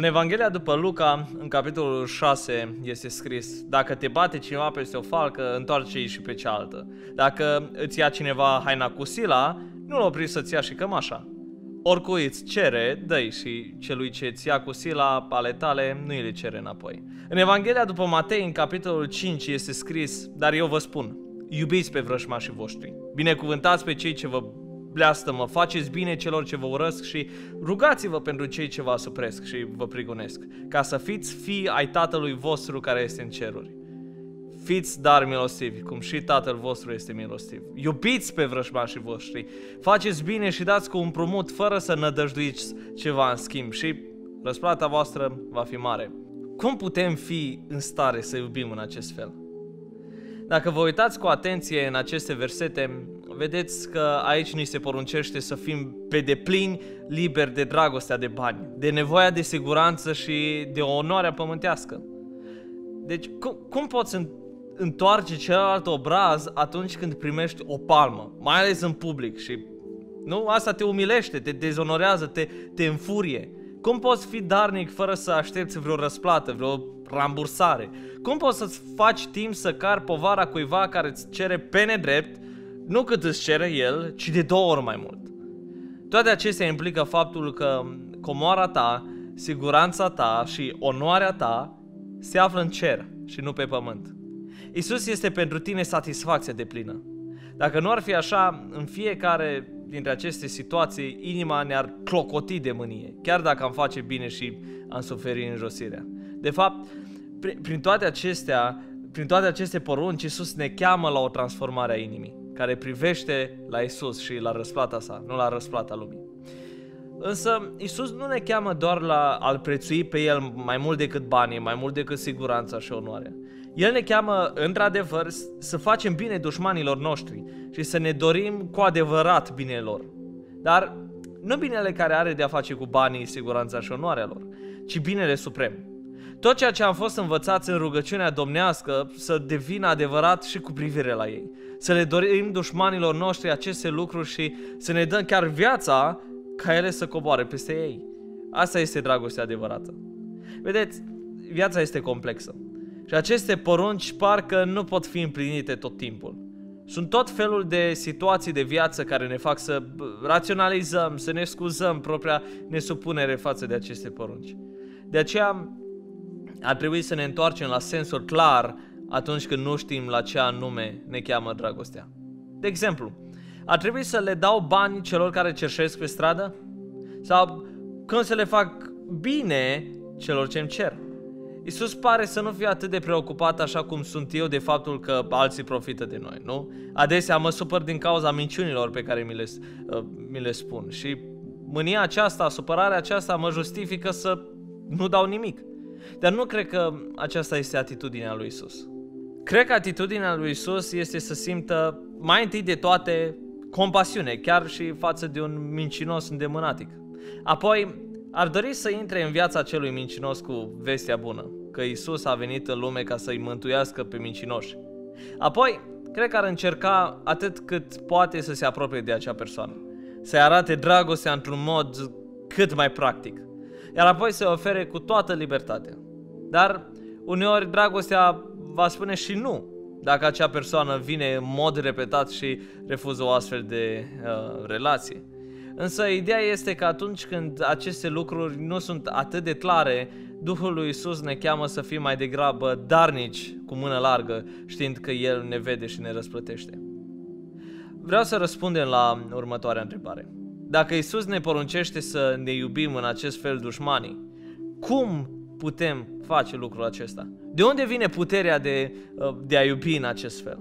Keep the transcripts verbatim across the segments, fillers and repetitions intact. În Evanghelia după Luca, în capitolul șase, este scris: dacă te bate cineva peste o falcă, întoarce-i și pe cealaltă. Dacă îți ia cineva haina cu sila, nu-l opri să-ți ia și cămașa. Oricui îți cere, dă-i, și celui ce îți ia cu sila ale tale, nu-i le cere înapoi. În Evanghelia după Matei, în capitolul cinci, este scris: dar eu vă spun, iubiți pe vrăjmașii voștri, binecuvântați pe cei ce vă bleastămă, faceți bine celor ce vă urăsc și rugați-vă pentru cei ce vă asupresc și vă prigonesc, ca să fiți fii ai Tatălui vostru care este în ceruri. Fiți dar milostivi, cum și Tatăl vostru este milostiv. Iubiți pe vrăjmașii voștri, faceți bine și dați cu împrumut fără să nădăjduiți ceva în schimb și răsplata voastră va fi mare. Cum putem fi în stare să iubim în acest fel? Dacă vă uitați cu atenție în aceste versete, vedeți că aici ni se poruncește să fim pe deplin liberi de dragostea de bani, de nevoia de siguranță și de onoarea pământească. Deci cum, cum poți întoarce celălalt obraz atunci când primești o palmă, mai ales în public? Și nu, asta te umilește, te dezonorează, te, te înfurie. Cum poți fi darnic fără să aștepți vreo răsplată, vreo rambursare? Cum poți să-ți faci timp să cari povara cuiva care îți cere pe nedrept, nu cât îți cere el, ci de două ori mai mult? Toate acestea implică faptul că comoara ta, siguranța ta și onoarea ta se află în cer și nu pe pământ. Isus este pentru tine satisfacția deplină. Dacă nu ar fi așa, în fiecare dintre aceste situații, inima ne-ar clocoti de mânie, chiar dacă am face bine și am suferi înjosirea. De fapt, prin toate acestea, prin toate aceste porunci, Isus ne cheamă la o transformare a inimii, care privește la Isus și la răsplata sa, nu la răsplata lumii. Însă, Isus nu ne cheamă doar la a-L prețui pe El mai mult decât banii, mai mult decât siguranța și onoarea. El ne cheamă, într-adevăr, să facem bine dușmanilor noștri și să ne dorim cu adevărat binele lor. Dar nu binele care are de a face cu banii, siguranța și onoarea lor, ci binele suprem. Tot ceea ce am fost învățați în rugăciunea domnească să devină adevărat și cu privire la ei. Să le dorim dușmanilor noștri aceste lucruri și să ne dăm chiar viața ca ele să coboare peste ei. Asta este dragostea adevărată. Vedeți, viața este complexă. Și aceste porunci parcă nu pot fi împlinite tot timpul. Sunt tot felul de situații de viață care ne fac să raționalizăm, să ne scuzăm propria nesupunere față de aceste porunci. De aceea ar trebui să ne întoarcem la sensul clar atunci când nu știm la ce anume ne cheamă dragostea. De exemplu, ar trebui să le dau bani celor care cerșesc pe stradă? Sau când să le fac bine celor ce îmi cer? Iisus pare să nu fie atât de preocupat așa cum sunt eu de faptul că alții profită de noi, nu? Adesea mă supăr din cauza minciunilor pe care mi le, mi le spun și mânia aceasta, supărarea aceasta mă justifică să nu dau nimic. Dar nu cred că aceasta este atitudinea lui Iisus. Cred că atitudinea lui Iisus este să simtă mai întâi de toate compasiune, chiar și față de un mincinos îndemânatic. Apoi ar dori să intre în viața celui mincinos cu vestea bună, că Iisus a venit în lume ca să-i mântuiască pe mincinoși. Apoi, cred că ar încerca atât cât poate să se apropie de acea persoană, să-i arate dragostea într-un mod cât mai practic, iar apoi să-i ofere cu toată libertatea. Dar uneori dragostea va spune și nu, dacă acea persoană vine în mod repetat și refuză o astfel de uh, relație. Însă ideea este că atunci când aceste lucruri nu sunt atât de clare, Duhul lui Iisus ne cheamă să fim mai degrabă darnici cu mână largă, știind că El ne vede și ne răsplătește. Vreau să răspundem la următoarea întrebare. Dacă Iisus ne poruncește să ne iubim în acest fel dușmanii, cum putem face lucrul acesta? De unde vine puterea de, de a iubi în acest fel?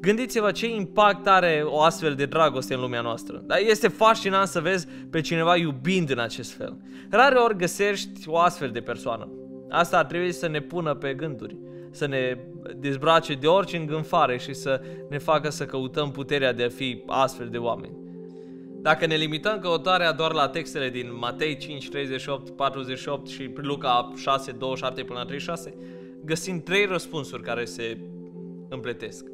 Gândiți-vă ce impact are o astfel de dragoste în lumea noastră. Dar este fascinant să vezi pe cineva iubind în acest fel. Rare ori găsești o astfel de persoană. Asta ar trebui să ne pună pe gânduri, să ne dezbrace de orice îngânfare și să ne facă să căutăm puterea de a fi astfel de oameni. Dacă ne limităm căutarea doar la textele din Matei cinci, treizeci și opt, patruzeci și opt și Luca șase, douăzeci și șapte până la treizeci și șase, găsim trei răspunsuri care se împletesc.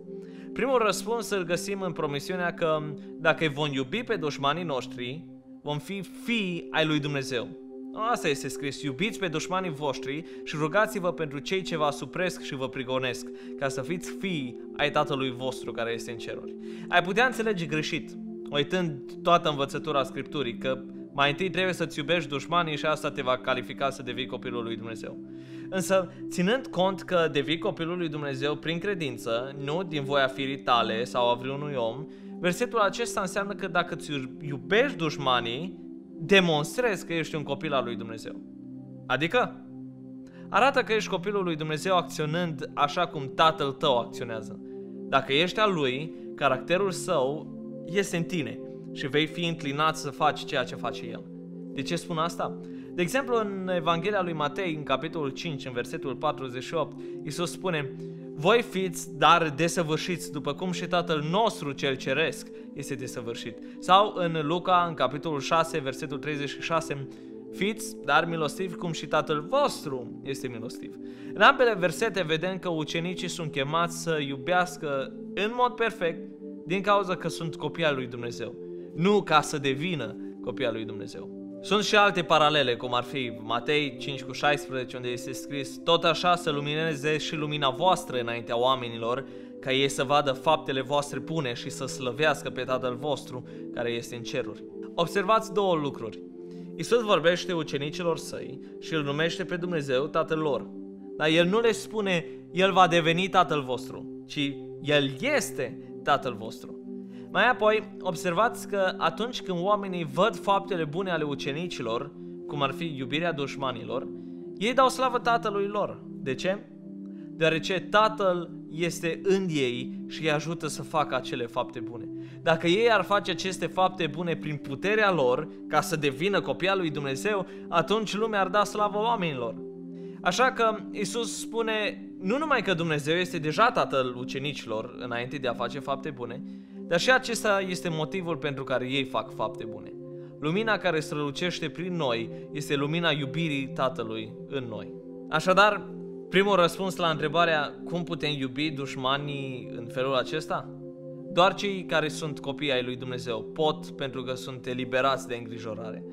Primul răspuns îl găsim în promisiunea că dacă îi vom iubi pe dușmanii noștri, vom fi fii ai lui Dumnezeu. Asta este scris, iubiți pe dușmanii voștri și rugați-vă pentru cei ce vă asupresc și vă prigonesc, ca să fiți fii ai Tatălui vostru care este în ceruri. Ai putea înțelege greșit, uitând toată învățătura Scripturii, că mai întâi trebuie să-ți iubești dușmanii și asta te va califica să devii copilul lui Dumnezeu. Însă, ținând cont că devii copilul lui Dumnezeu prin credință, nu din voia firii tale sau a vreunui om, versetul acesta înseamnă că dacă îți iubești dușmanii, demonstrezi că ești un copil al lui Dumnezeu. Adică, arată că ești copilul lui Dumnezeu acționând așa cum tatăl tău acționează. Dacă ești al lui, caracterul său este în tine și vei fi inclinat să faci ceea ce face el. De ce spun asta? De exemplu, în Evanghelia lui Matei, în capitolul cinci, în versetul patruzeci și opt, Iisus spune: voi fiți, dar desăvârșiți, după cum și Tatăl nostru cel ceresc este desăvârșit. Sau în Luca, în capitolul șase, versetul treizeci și șase, fiți, dar milostivi, cum și Tatăl vostru este milostiv. În ambele versete vedem că ucenicii sunt chemați să iubească în mod perfect din cauza că sunt copii al lui Dumnezeu, nu ca să devină copii al lui Dumnezeu. Sunt și alte paralele, cum ar fi Matei cinci cu șaisprezece, unde este scris: tot așa să lumineze și lumina voastră înaintea oamenilor, ca ei să vadă faptele voastre bune și să slăvească pe Tatăl vostru care este în ceruri. Observați două lucruri. Iisus vorbește ucenicilor săi și îl numește pe Dumnezeu Tatăl lor. Dar El nu le spune: El va deveni Tatăl vostru, ci El este Tatăl vostru. Mai apoi, observați că atunci când oamenii văd faptele bune ale ucenicilor, cum ar fi iubirea dușmanilor, ei dau slavă Tatălui lor. De ce? Deoarece Tatăl este în ei și îi ajută să facă acele fapte bune. Dacă ei ar face aceste fapte bune prin puterea lor, ca să devină copii al lui Dumnezeu, atunci lumea ar da slavă oamenilor. Așa că Iisus spune nu numai că Dumnezeu este deja Tatăl ucenicilor înainte de a face fapte bune, dar și acesta este motivul pentru care ei fac fapte bune. Lumina care strălucește prin noi este lumina iubirii Tatălui în noi. Așadar, primul răspuns la întrebarea cum putem iubi dușmanii în felul acesta? Doar cei care sunt copii ai lui Dumnezeu pot, pentru că sunt eliberați de îngrijorare.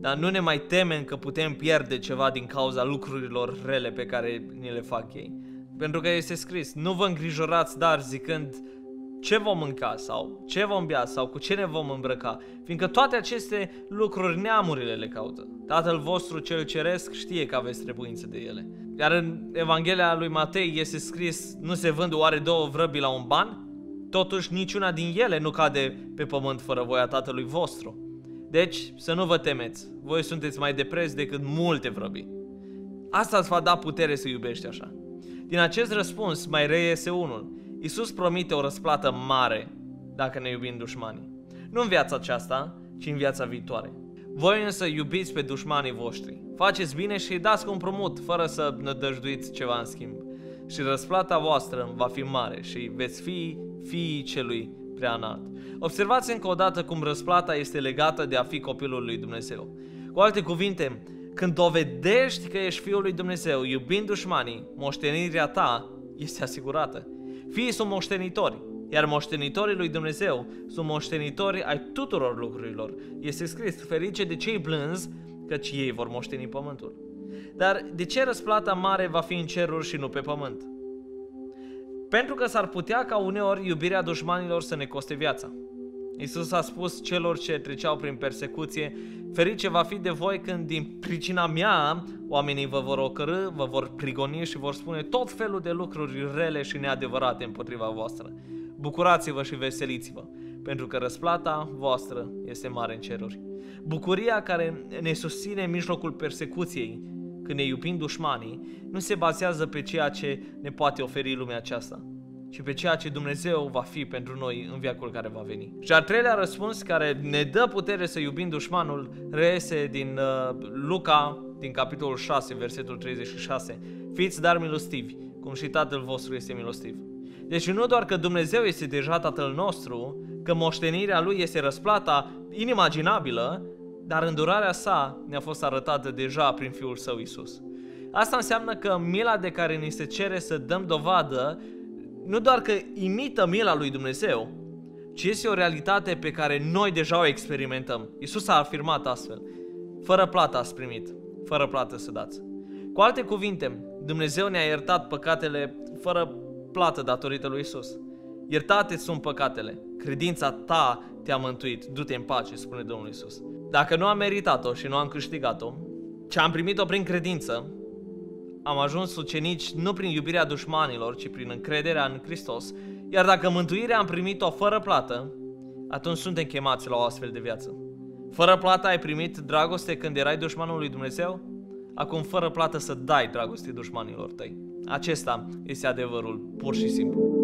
Dar nu ne mai temem că putem pierde ceva din cauza lucrurilor rele pe care ni le fac ei. Pentru că este scris: nu vă îngrijorați, dar zicând ce vom mânca sau ce vom bea sau cu ce ne vom îmbrăca, fiindcă toate aceste lucruri neamurile le caută. Tatăl vostru cel ceresc știe că aveți trebuință de ele. Iar în Evanghelia lui Matei este scris: nu se vând oare două vrăbi la un ban? Totuși niciuna din ele nu cade pe pământ fără voia Tatălui vostru. Deci să nu vă temeți, voi sunteți mai depreți decât multe vrăbi. Asta îți va da putere să iubești așa. Din acest răspuns mai reiese unul. Iisus promite o răsplată mare dacă ne iubim dușmanii. Nu în viața aceasta, ci în viața viitoare. Voi însă iubiți pe dușmanii voștri. Faceți bine și dați cu împrumut, fără să nădăjduiți ceva în schimb. Și răsplata voastră va fi mare și veți fi fiii celui prea înalt. Observați încă o dată cum răsplata este legată de a fi copilul lui Dumnezeu. Cu alte cuvinte, când dovedești că ești fiul lui Dumnezeu, iubind dușmanii, moștenirea ta este asigurată. Fiii sunt moștenitori, iar moștenitorii lui Dumnezeu sunt moștenitori ai tuturor lucrurilor. Este scris: ferice de cei blânzi, căci ei vor moșteni pământul. Dar de ce răsplata mare va fi în ceruri și nu pe pământ? Pentru că s-ar putea ca uneori iubirea dușmanilor să ne coste viața. Iisus a spus celor ce treceau prin persecuție: ferice va fi de voi când din pricina mea oamenii vă vor ocărî, vă vor prigoni și vor spune tot felul de lucruri rele și neadevărate împotriva voastră. Bucurați-vă și veseliți-vă, pentru că răsplata voastră este mare în ceruri. Bucuria care ne susține în mijlocul persecuției, când ne iubim dușmanii, nu se bazează pe ceea ce ne poate oferi lumea aceasta, și pe ceea ce Dumnezeu va fi pentru noi în viacul care va veni. Și al treilea răspuns care ne dă putere să iubim dușmanul reiese din uh, Luca, din capitolul șase, versetul treizeci și șase. Fiți dar milostivi, cum și Tatăl vostru este milostiv. Deci nu doar că Dumnezeu este deja Tatăl nostru, că moștenirea Lui este răsplata inimaginabilă, dar îndurarea sa ne-a fost arătată deja prin Fiul Său Iisus. Asta înseamnă că mila de care ni se cere să dăm dovadă nu doar că imită mila lui Dumnezeu, ci este o realitate pe care noi deja o experimentăm. Iisus a afirmat astfel: fără plată ați primit, fără plată să dați. Cu alte cuvinte, Dumnezeu ne-a iertat păcatele fără plată datorită lui Isus. Iertate sunt păcatele, credința ta te-a mântuit, du-te în pace, spune Domnul Isus. Dacă nu am meritat-o și nu am câștigat-o, ci am primit-o prin credință, am ajuns ucenici nu prin iubirea dușmanilor, ci prin încrederea în Hristos, iar dacă mântuirea am primit-o fără plată, atunci suntem chemați la o astfel de viață. Fără plată ai primit dragoste când erai dușmanul lui Dumnezeu? Acum fără plată să dai dragoste dușmanilor tăi. Acesta este adevărul, pur și simplu.